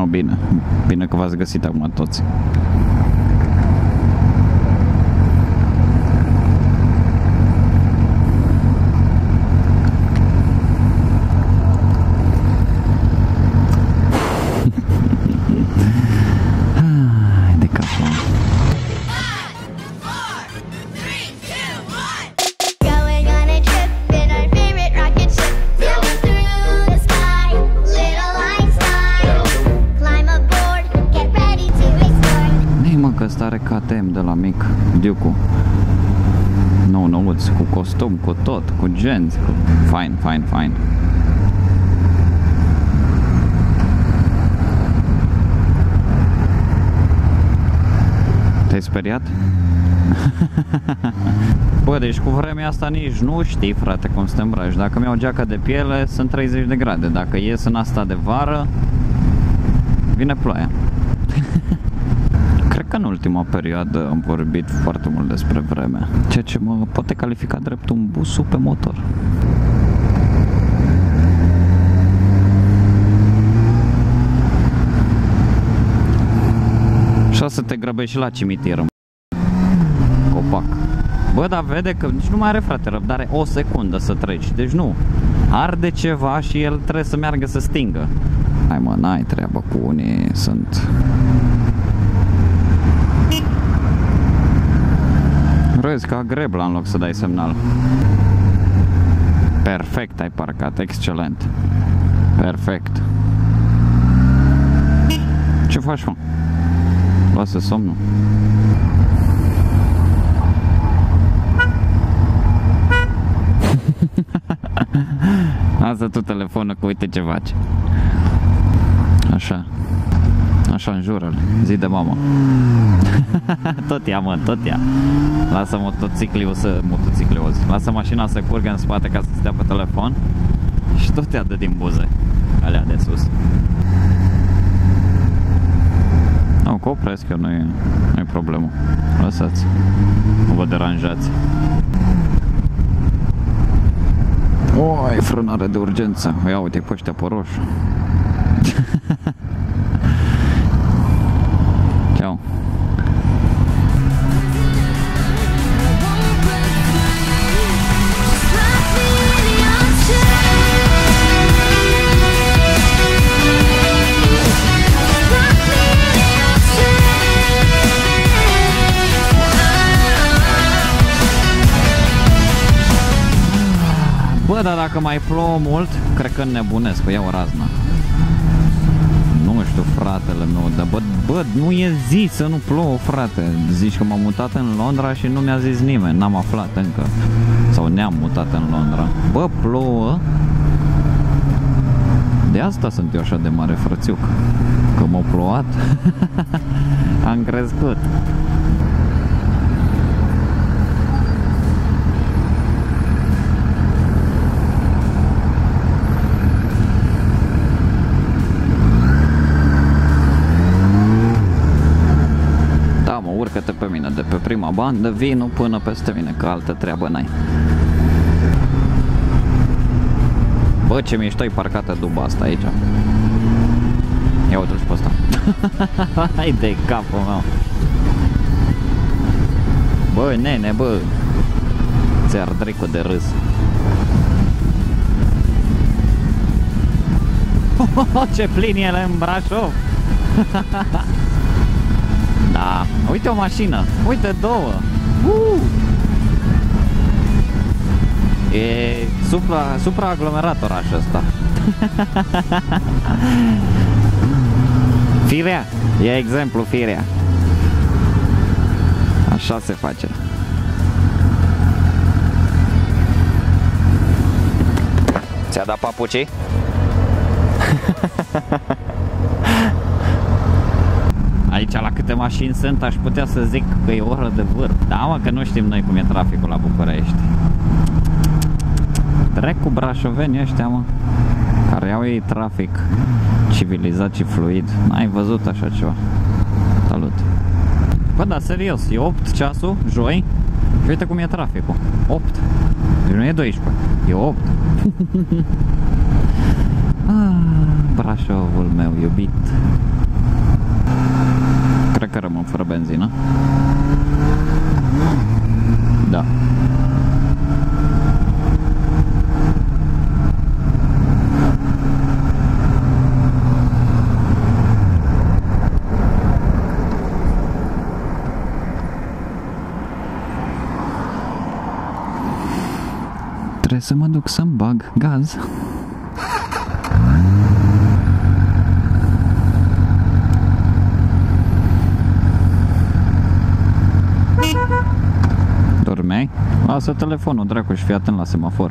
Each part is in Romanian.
No, bine. Bine că v-ați găsit acum toți. Are KTM de la mic, Ducu. Nou, nouț, cu costum, cu tot, cu genți, cu... Fain, fain, fain. Te-ai speriat? Bă, deci cu vremea asta nici nu știi, frate, cum să te îmbraci. Dacă mi-au geaca de piele, sunt 30 de grade. Dacă ies în asta de vară, vine ploaia. Că în ultima perioadă am vorbit foarte mult despre vreme, ceea ce mă poate califica drept un busu pe motor. Și să te grăbești la cimitir. Copac. Bă, dar vede că nici nu mai are, frate, răbdare o secundă să treci, deci nu. Arde ceva și el trebuie să meargă să stingă. Hai mă, n-ai treabă cu unii, sunt... Râzi ca grebla în loc să dai semnal. Perfect ai parcat, excelent. Perfect. Ce faci, mă? Lasă somnul. Asta tu telefonul că uite ce faci. Așa. Așa, în jurul, zi de mamă. Tot ea, mă, tot ea. Lasă motocicliul să... motocicliul. Lasă mașina să curgă în spate ca să stea pe telefon. Și tot ea dă din buze. Alea de sus. Nu, că opresc eu, nu-i problemă. Lăsați. Nu vă deranjați. Oi, frânare de urgență. Ia uite pe ăștia pe roșu. Bă, dar dacă mai plouă mult, cred că nebunesc, că iau o raznă. Nu știu, fratele meu, dar bă, nu e zi să nu plouă, frate. Zici că m-am mutat în Londra și nu mi-a zis nimeni, n-am aflat încă. Sau ne-am mutat în Londra. Bă, plouă. De asta sunt eu așa de mare frățiuc. Că m-a plouat. Am crescut. Urcă-te pe mine de pe prima bandă, vii nu până peste mine, că altă treabă n-ai. Bă, ce mișto-i parcată duba asta aici. Ia uite-l și pe ăsta. Hai de capul meu. Bă, nene, bă. Ți-ar drecu de râs. Ce plin ele în Brașov. Da, uite o mașină, uite două. E supraaglomerat orașul ăsta. Firea, e exemplu firea. Așa se face. Ți-a dat papucii? Aici la câte mașini sunt, aș putea să zic că e oră de vârf. Da, mă, că nu știm noi cum e traficul la București. Trec cu brașovenii ăștia, mă, care au ei trafic civilizat și fluid. N-ai văzut așa ceva. Salut. Bă, dar serios, e 8 ceasul, joi, și uite cum e traficul. 8. Deci nu e 12, e 8. Ah, Brașovul meu iubit. Cred că rămân fără benzină. Da. Trebuie să mă duc să-mi bag gaz. Dormeai? Lasă telefonul, dracu, și fii atent la semafor.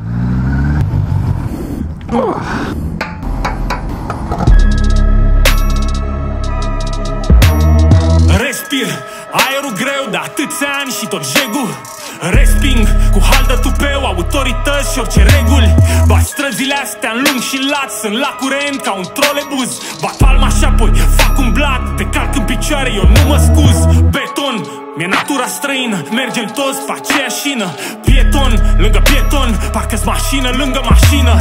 Respir aerul greu de atâția ani și tot jegul. Resping cu haldă tupeu autorități și orice reguli. Bat străzile astea în lung și lat, sunt la curent ca un trolebuz. Bat palma și apoi fac un blat, te calc în picioare, eu nu mă scuz. Beton, mi-e natura străină, mergem toți pe aceeași șină. Pieton, lângă pieton, parcă-s mașină lângă mașină.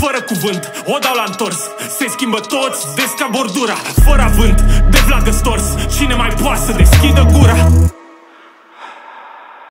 Fără cuvânt, o dau la întors, se schimbă toți, des ca bordura. Fără avânt, de vlagă stors, cine mai poate să deschidă gura?